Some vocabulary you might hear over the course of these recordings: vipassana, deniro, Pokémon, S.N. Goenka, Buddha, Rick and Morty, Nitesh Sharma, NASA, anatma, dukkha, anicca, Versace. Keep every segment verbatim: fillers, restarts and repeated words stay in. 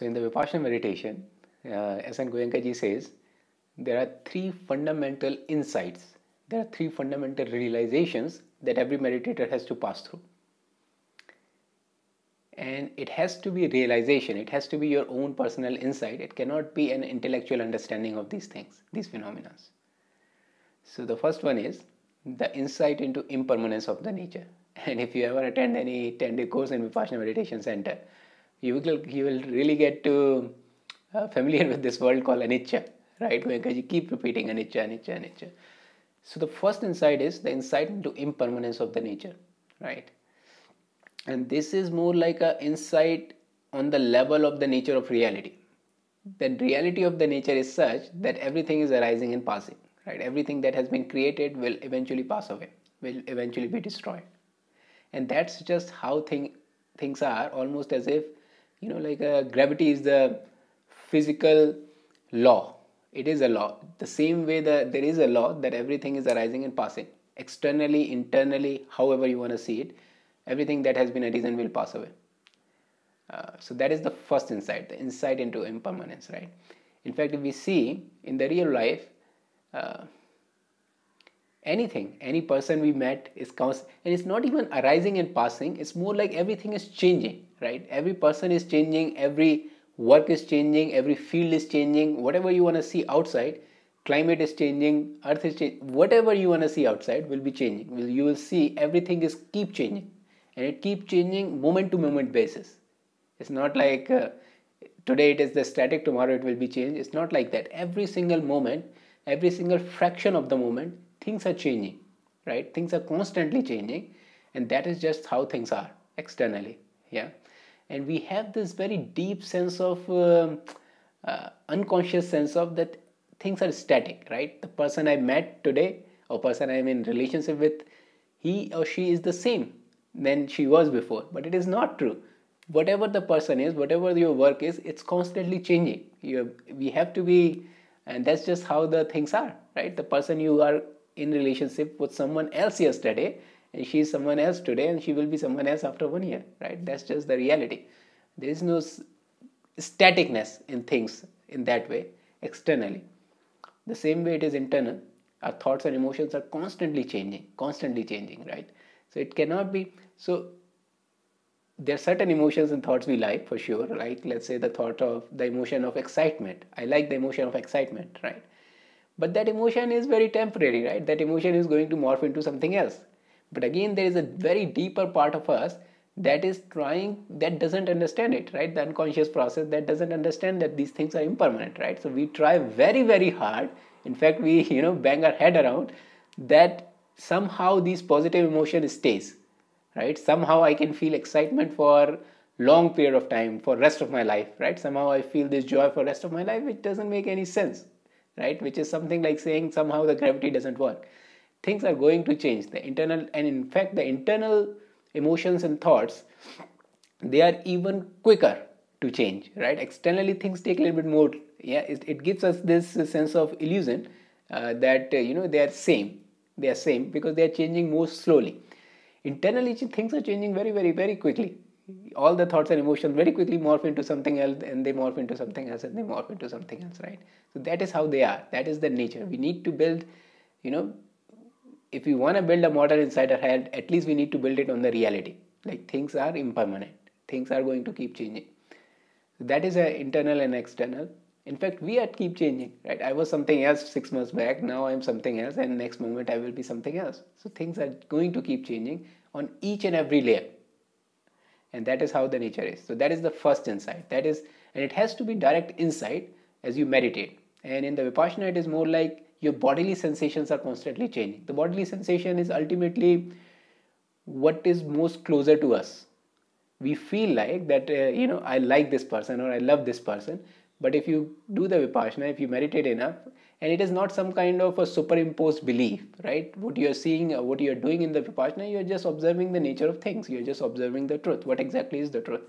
So in the Vipassana meditation, uh, S N Goenka ji says, there are three fundamental insights. There are three fundamental realizations that every meditator has to pass through. And it has to be realization. It has to be your own personal insight. It cannot be an intellectual understanding of these things, these phenomena. So the first one is the insight into impermanence of the nature. And if you ever attend any ten-day course in Vipassana Meditation Center, you will, you will really get to, uh, familiar with this word called anicca, right? Because you keep repeating anicca, anicca, anicca. So the first insight is the insight into impermanence of the nature, right? And this is more like an insight on the level of the nature of reality. The reality of the nature is such that everything is arising and passing, right? Everything that has been created will eventually pass away, will eventually be destroyed. And that's just how thing, things are, almost as if, you know, like uh, gravity is the physical law. It is a law. The same way that there is a law that everything is arising and passing. Externally, internally, however you want to see it, everything that has been arisen will pass away. Uh, so that is the first insight, the insight into impermanence, right? In fact, if we see in the real life, uh, anything, any person we met is constant, and it's not even arising and passing, it's more like everything is changing, right? Every person is changing, every work is changing, every field is changing, whatever you want to see outside, climate is changing, earth is changing, whatever you want to see outside will be changing. Will you will see everything is keep changing, and it keep changing moment to moment basis. It's not like uh, today it is the static, tomorrow it will be changed. It's not like that. Every single moment, every single fraction of the moment, things are changing, right? Things are constantly changing, and that is just how things are externally, yeah. And we have this very deep sense of, uh, uh, unconscious sense of that things are static, right? The person I met today or person I am in relationship with, he or she is the same than she was before, but it is not true. Whatever the person is, whatever your work is, it's constantly changing. You, we have to be, and that's just how the things are, right? The person you are in relationship with someone else yesterday, and she is someone else today, and she will be someone else after one year, right? That's just the reality. There is no staticness in things in that way, externally. The same way it is internal. Our thoughts and emotions are constantly changing, constantly changing, right? So it cannot be, so there are certain emotions and thoughts we like for sure, right? Let's say the thought of the emotion of excitement. I like the emotion of excitement, right? But that emotion is very temporary, right? That emotion is going to morph into something else. But again, there is a very deeper part of us that is trying, that doesn't understand it, right? The unconscious process that doesn't understand that these things are impermanent, right? So we try very, very hard. In fact, we, you know, bang our head around that somehow this positive emotion stays, right? Somehow I can feel excitement for long period of time, for rest of my life, right? Somehow I feel this joy for rest of my life, which doesn't make any sense, right? Which is something like saying somehow the gravity doesn't work. Things are going to change, the internal, and in fact the internal emotions and thoughts, they are even quicker to change, right? Externally things take a little bit more, yeah, it, it gives us this sense of illusion uh, that, uh, you know, they are same, they are same because they are changing more slowly. Internally things are changing very, very, very quickly. All the thoughts and emotions very quickly morph into something else, and they morph into something else, and they morph into something else, right? So that is how they are, that is the nature. We need to build, you know, if we want to build a model inside our head, at least we need to build it on the reality. Like things are impermanent. Things are going to keep changing. That is a internal and external. In fact, we are keep changing, right? I was something else six months back. Now I am something else, and next moment I will be something else. So things are going to keep changing on each and every layer. And that is how the nature is. So that is the first insight. That is, and it has to be direct insight as you meditate. And in the Vipassana, it is more like your bodily sensations are constantly changing. The bodily sensation is ultimately what is most closer to us. We feel like that, uh, you know, I like this person or I love this person. But if you do the Vipassana, if you meditate enough, and it is not some kind of a superimposed belief, right? What you are seeing, what you are doing in the Vipassana, you are just observing the nature of things. You are just observing the truth. What exactly is the truth?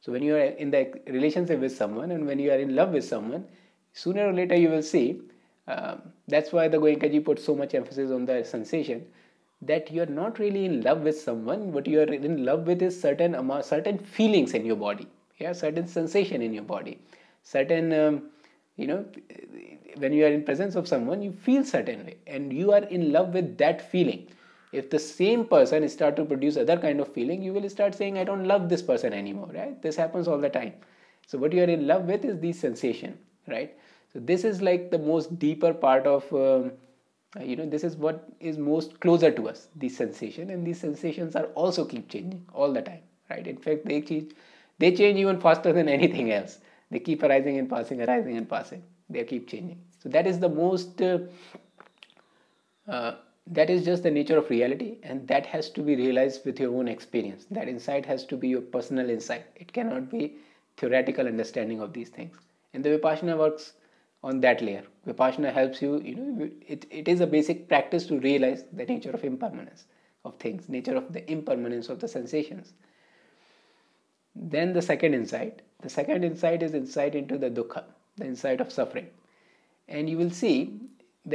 So when you are in the relationship with someone and when you are in love with someone, sooner or later you will see, Um, that's why the Goenka ji put so much emphasis on the sensation, that you're not really in love with someone, but you're in love with is certain, certain feelings in your body. yeah, certain sensation in your body, certain, um, you know, when you are in presence of someone, you feel certain way and you are in love with that feeling. If the same person start to produce other kind of feeling, you will start saying, I don't love this person anymore, right? This happens all the time. So what you are in love with is the sensation, right? So this is like the most deeper part of, um, you know, this is what is most closer to us, the sensation. And these sensations are also keep changing all the time, right? In fact, they change, they change even faster than anything else. They keep arising and passing, arising and passing. They keep changing. So that is the most... Uh, uh, That is just the nature of reality, and that has to be realized with your own experience. That insight has to be your personal insight. It cannot be theoretical understanding of these things. And the Vipassana works on that layer. Vipassana helps you, you know, it, it is a basic practice to realize the nature of impermanence of things, nature of the impermanence of the sensations. Then the second insight. The second insight is insight into the dukkha, the insight of suffering. And you will see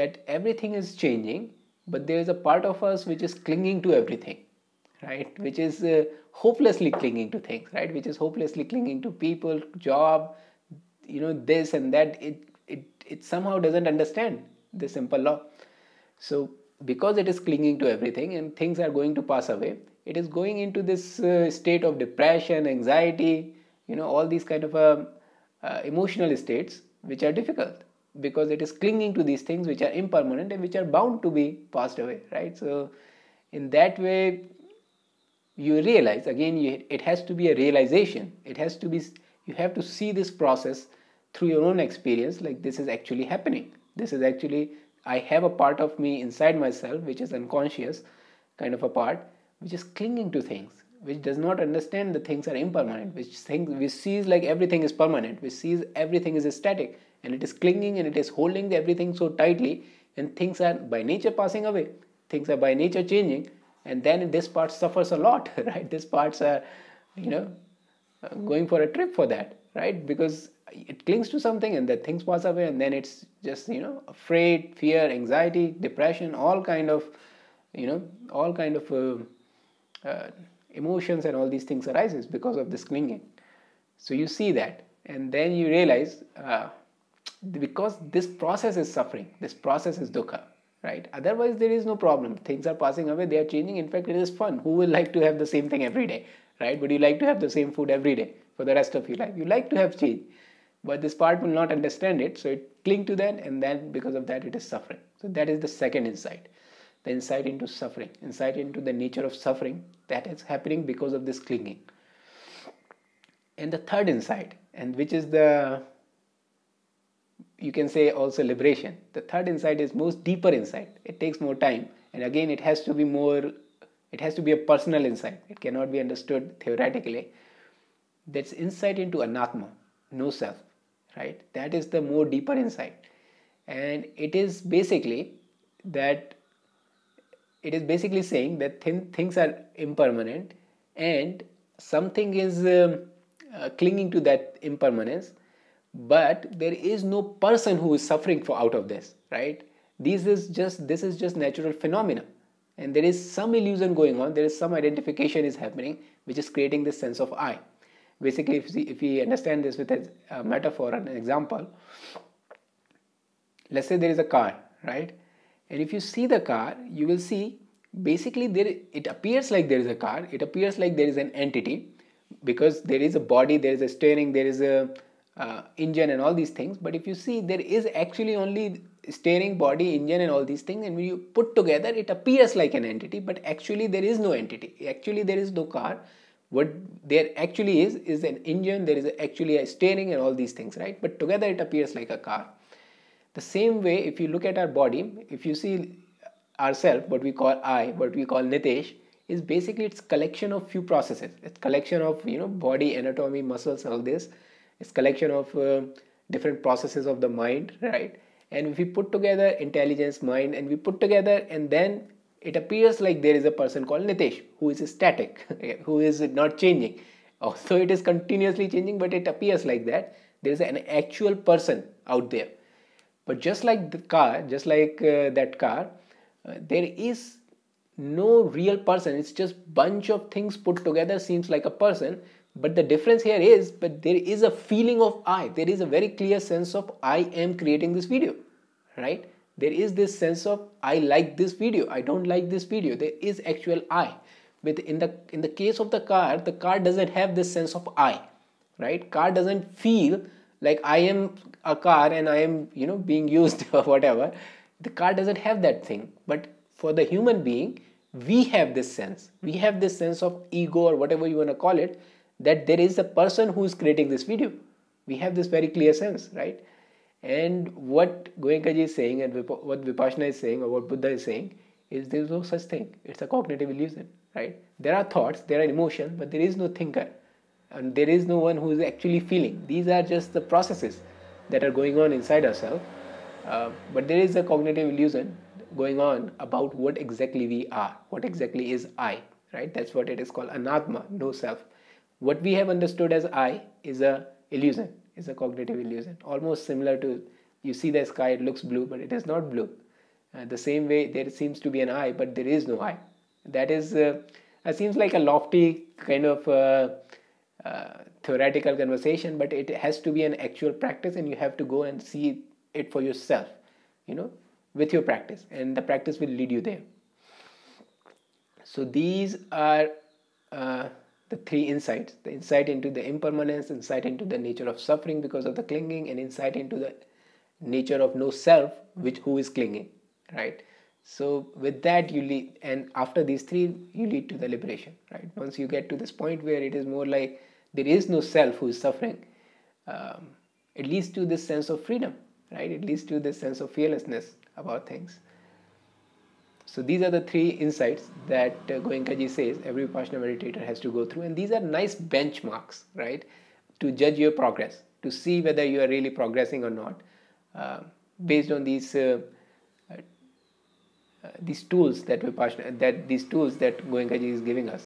that everything is changing, but there is a part of us which is clinging to everything, right? Which is uh, hopelessly clinging to things, right? Which is hopelessly clinging to people, job, you know, this and that. It, it, it somehow doesn't understand the simple law. So because it is clinging to everything and things are going to pass away, it is going into this uh, state of depression, anxiety, you know, all these kind of uh, uh, emotional states which are difficult, because it is clinging to these things which are impermanent and which are bound to be passed away, right? So in that way, you realize, again, you, it has to be a realization. It has to be, you have to see this process through your own experience, like this is actually happening. This is actually, I have a part of me inside myself, which is unconscious, kind of a part, which is clinging to things, which does not understand the things are impermanent, which, things, which sees like everything is permanent, which sees everything is static. And it is clinging and it is holding everything so tightly, and things are by nature passing away. Things are by nature changing, and then this part suffers a lot, right? This parts are, you know, going for a trip for that, right? Because it clings to something and then things pass away, and then it's just, you know, afraid, fear, anxiety, depression, all kind of, you know, all kind of uh, uh, emotions and all these things arises because of this clinging. So you see that, and then you realize, uh, because this process is suffering, this process is dukkha, right? Otherwise, there is no problem. Things are passing away, they are changing. In fact, it is fun. Who will like to have the same thing every day, right? Would you like to have the same food every day for the rest of your life? You like to have change, but this part will not understand it. So it cling to that, and then because of that, it is suffering. So that is the second insight, the insight into suffering, insight into the nature of suffering that is happening because of this clinging. And the third insight, and which is the... you can say also liberation. The third insight is most deeper insight. It takes more time. And again, it has to be more, it has to be a personal insight. It cannot be understood theoretically. That's insight into anatma, no self, right? That is the more deeper insight. And it is basically that, it is basically saying that thin, things are impermanent and something is um, uh, clinging to that impermanence. But there is no person who is suffering for out of this, right? This is just this is just natural phenomena, and there is some illusion going on. There is some identification is happening, which is creating this sense of I. Basically, if we, if we understand this with a metaphor, an example, let's say there is a car, right? And if you see the car, you will see basically there it appears like there is a car. It appears like there is an entity, because there is a body, there is a steering, there is a Uh, engine and all these things. But if you see, there is actually only steering, body, engine and all these things, and when you put together it appears like an entity, but actually there is no entity. Actually there is no car. What there actually is is an engine, there is actually a steering and all these things, right? But together it appears like a car. The same way, if you look at our body, if you see ourselves, what we call I, what we call Nitesh, is basically its collection of few processes. It's collection of, you know, body, anatomy, muscles, all this. It's collection of uh, different processes of the mind, right? And if we put together intelligence, mind, and we put together, and then it appears like there is a person called Nitesh, who is static, who is not changing. Also, it is continuously changing, but it appears like that. There is an actual person out there. But just like the car, just like uh, that car, uh, there is no real person. It's just bunch of things put together, seems like a person. But the difference here is, but there is a feeling of I. There is a very clear sense of I am creating this video, right? There is this sense of I like this video, I don't like this video. There is actual I. With in the in the case of the car, the car doesn't have this sense of I, right? Car doesn't feel like I am a car and I am, you know, being used or whatever. The car doesn't have that thing. But for the human being, we have this sense. We have this sense of ego or whatever you want to call it, that there is a person who is creating this video. We have this very clear sense, right? And what Goenka ji is saying and what Vipassana is saying or what Buddha is saying is there is no such thing. It's a cognitive illusion, right? There are thoughts, there are emotions, but there is no thinker. And there is no one who is actually feeling. These are just the processes that are going on inside ourselves. Uh, but there is a cognitive illusion going on about what exactly we are, what exactly is I, right? That's what it is called, anatma, no self. What we have understood as I is a illusion, is a cognitive illusion. Almost similar to, you see the sky, it looks blue, but it is not blue. Uh, the same way, there seems to be an I, but there is no I. That is, uh, it seems like a lofty kind of uh, uh, theoretical conversation, but it has to be an actual practice, and you have to go and see it for yourself, you know, with your practice, and the practice will lead you there. So these are uh, the three insights: the insight into the impermanence, insight into the nature of suffering because of the clinging, and insight into the nature of no self, which who is clinging, right? So with that you lead, and after these three you lead to the liberation, right? Once you get to this point where it is more like there is no self who is suffering, um, it leads to this sense of freedom, right? It leads to this sense of fearlessness about things. So these are the three insights that uh, Goenka ji says every Vipassana meditator has to go through, and these are nice benchmarks, right, to judge your progress, to see whether you are really progressing or not, uh, based on these uh, uh, these tools that Vipassana, that these tools that Goenka ji is giving us,